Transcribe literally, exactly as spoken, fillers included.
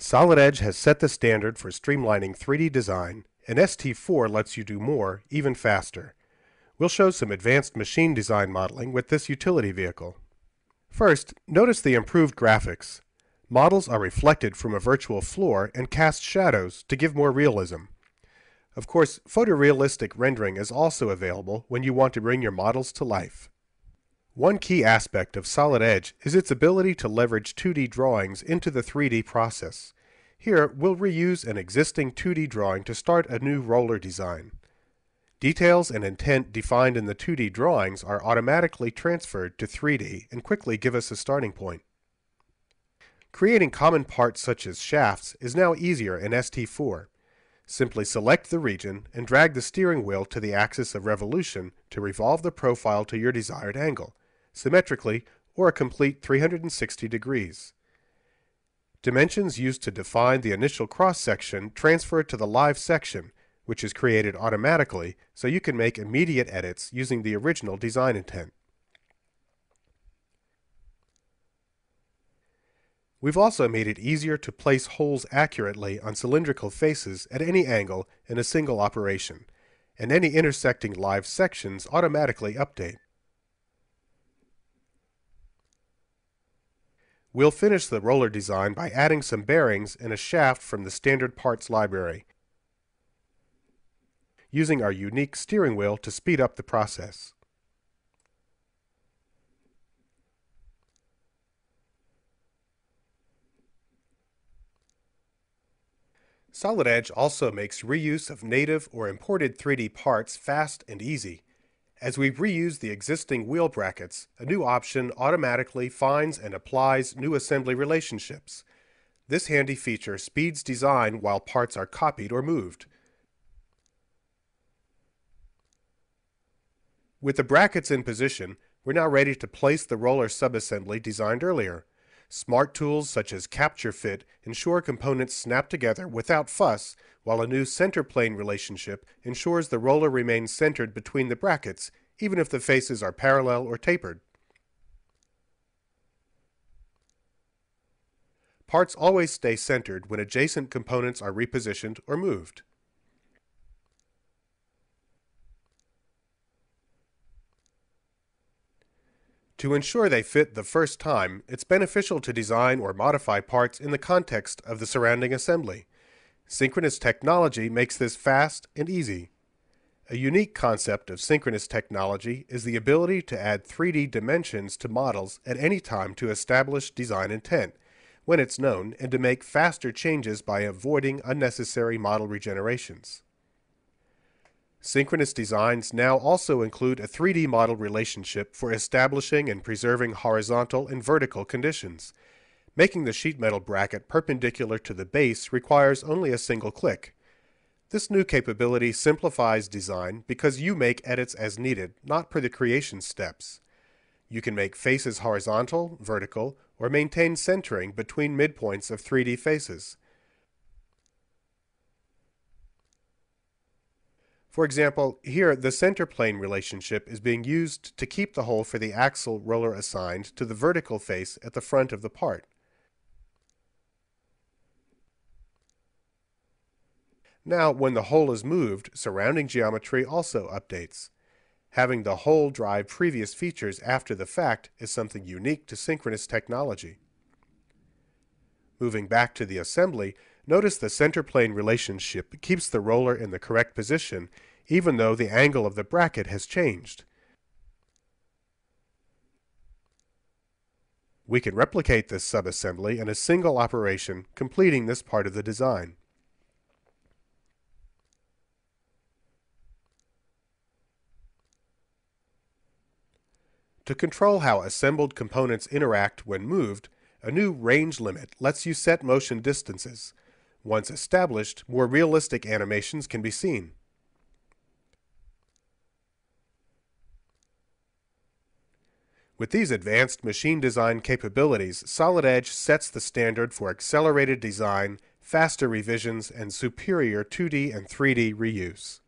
Solid Edge has set the standard for streamlining three D design, and S T four lets you do more, even faster. We'll show some advanced machine design modeling with this utility vehicle. First, notice the improved graphics. Models are reflected from a virtual floor and cast shadows to give more realism. Of course, photorealistic rendering is also available when you want to bring your models to life. One key aspect of Solid Edge is its ability to leverage two D drawings into the three D process. Here, we'll reuse an existing two D drawing to start a new roller design. Details and intent defined in the two D drawings are automatically transferred to three D and quickly give us a starting point. Creating common parts such as shafts is now easier in S T four. Simply select the region and drag the steering wheel to the axis of revolution to revolve the profile to your desired angle, symmetrically or a complete three hundred sixty degrees. Dimensions used to define the initial cross-section transfer to the live section, which is created automatically, so you can make immediate edits using the original design intent. We've also made it easier to place holes accurately on cylindrical faces at any angle in a single operation, and any intersecting live sections automatically update. We'll finish the roller design by adding some bearings and a shaft from the standard parts library, using our unique steering wheel to speed up the process. Solid Edge also makes reuse of native or imported three D parts fast and easy. As we reuse the existing wheel brackets, a new option automatically finds and applies new assembly relationships. This handy feature speeds design while parts are copied or moved. With the brackets in position, we're now ready to place the roller subassembly designed earlier. Smart tools such as Capture Fit ensure components snap together without fuss, while a new center plane relationship ensures the roller remains centered between the brackets, even if the faces are parallel or tapered. Parts always stay centered when adjacent components are repositioned or moved. To ensure they fit the first time, it's beneficial to design or modify parts in the context of the surrounding assembly. Synchronous technology makes this fast and easy. A unique concept of synchronous technology is the ability to add three D dimensions to models at any time to establish design intent, when it's known, and to make faster changes by avoiding unnecessary model regenerations. Synchronous designs now also include a three D model relationship for establishing and preserving horizontal and vertical conditions. Making the sheet metal bracket perpendicular to the base requires only a single click. This new capability simplifies design because you make edits as needed, not per the creation steps. You can make faces horizontal, vertical, or maintain centering between midpoints of three D faces. For example, here the center plane relationship is being used to keep the hole for the axle roller assigned to the vertical face at the front of the part. Now, when the hole is moved, surrounding geometry also updates. Having the hole drive previous features after the fact is something unique to synchronous technology. Moving back to the assembly, notice the center plane relationship keeps the roller in the correct position, even though the angle of the bracket has changed. We can replicate this subassembly in a single operation, completing this part of the design. To control how assembled components interact when moved, a new range limit lets you set motion distances. Once established, more realistic animations can be seen. With these advanced machine design capabilities, Solid Edge sets the standard for accelerated design, faster revisions, and superior two D and three D reuse.